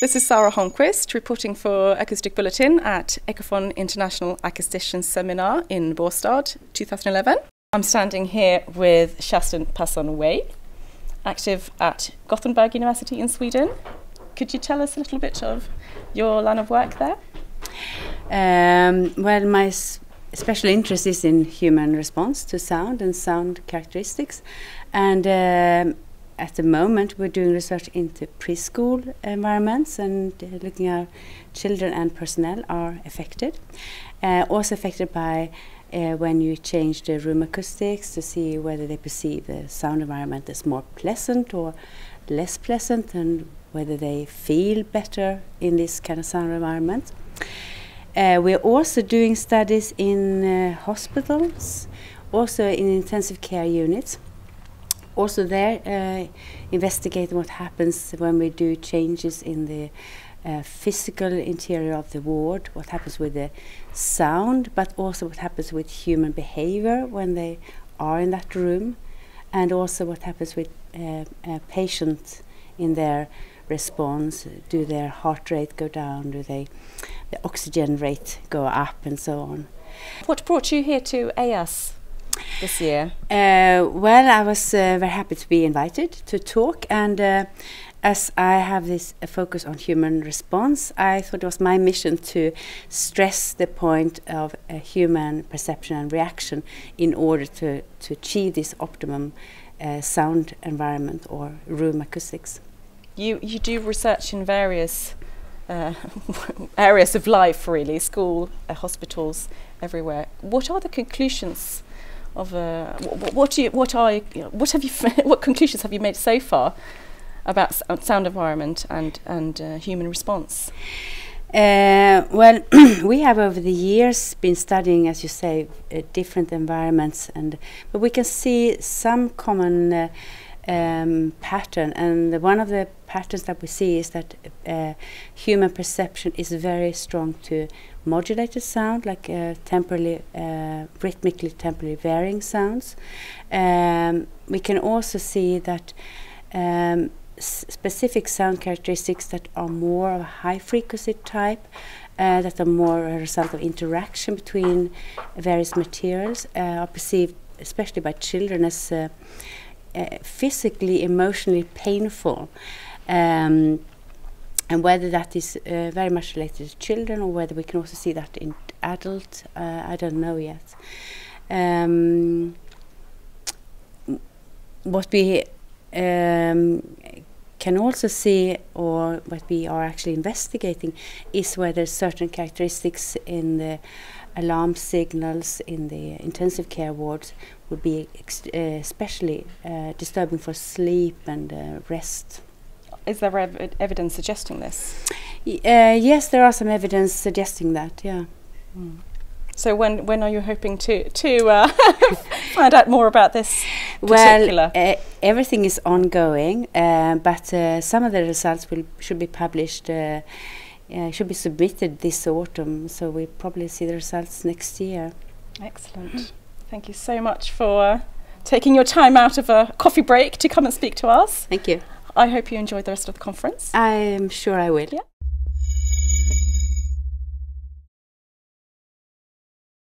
This is Sara Holmqvist reporting for Acoustic Bulletin at Ecofon International Acoustician Seminar in Båstad 2011. I'm standing here with Kerstin Persson Waye, active at Gothenburg University in Sweden. Could you tell us a little bit of your line of work there? Well, my special interest is in human response to sound and sound characteristics, and at the moment we're doing research into preschool environments and looking at children and personnel are affected. Also affected by when you change the room acoustics to see whether they perceive the sound environment as more pleasant or less pleasant, and whether they feel better in this kind of sound environment. We're also doing studies in hospitals, also in intensive care units. Also there, investigate what happens when we do changes in the physical interior of the ward, what happens with the sound, but also what happens with human behavior when they are in that room, and also what happens with patients in their response. Do their heart rate go down? Do the oxygen rate go up, and so on? What brought you here to AS this year? Well, I was very happy to be invited to talk, and as I have this focus on human response, I thought it was my mission to stress the point of human perception and reaction in order to achieve this optimum sound environment or room acoustics. You do research in various areas of life, really, school, hospitals, everywhere. What are the conclusions of what conclusions have you made so far about sound environment and human response? Well, we have over the years been studying, as you say, different environments, but we can see some common pattern, and one of the patterns that we see is that human perception is very strong to modulated sound, like rhythmically temporally varying sounds. We can also see that specific sound characteristics that are more of a high frequency type, that are more a result of interaction between various materials, are perceived especially by children as physically, emotionally painful, and whether that is very much related to children or whether we can also see that in adults, I don't know yet. What we can also see, or what we are actually investigating, is whether certain characteristics in the alarm signals in the intensive care wards would be especially disturbing for sleep and rest. Is there evidence suggesting this? Yes, there are some evidence suggesting that, yeah. Mm. So when are you hoping to find out more about this particular? Well, everything is ongoing, but some of the results should be published, should be submitted this autumn, so we'll probably see the results next year. Excellent. Thank you so much for taking your time out of a coffee break to come and speak to us. Thank you. I hope you enjoyed the rest of the conference. I'm sure I will. Yeah.